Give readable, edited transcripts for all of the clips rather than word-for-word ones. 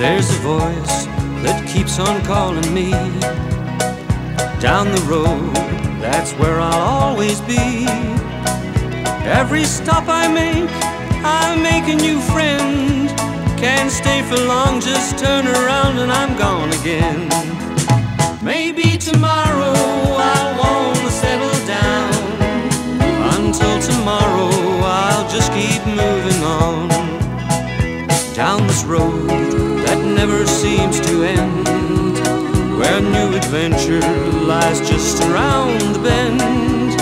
There's a voice that keeps on calling me. Down the road, that's where I'll always be. Every stop I make, I make a new friend. Can't stay for long, just turn around and I'm gone again. Maybe tomorrow I'll wanna settle down. Until tomorrow I'll just keep moving on. Down this road that never seems to end, where new adventure lies just around the bend.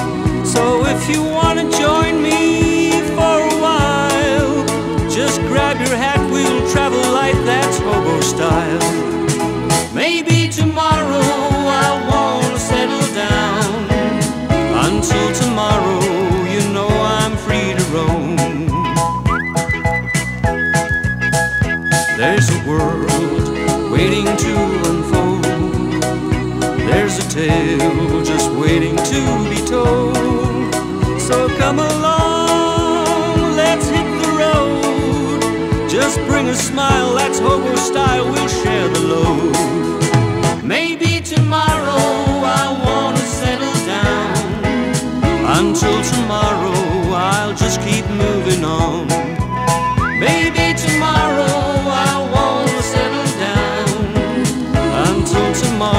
So if you want to join me for a while, just grab your hat, we'll travel like that's hobo style. Maybe tomorrow I'll want to settle down. Until tomorrow, you know I'm free to roam. There's a world waiting to unfold. There's a tale just waiting to be told. So come along, let's hit the road. Just bring a smile, that's hobo style, we'll share the load. Maybe tomorrow I wanna settle down. Until tomorrow, I'll just keep moving on. Maybe tomorrow, I wanna settle down. Until tomorrow.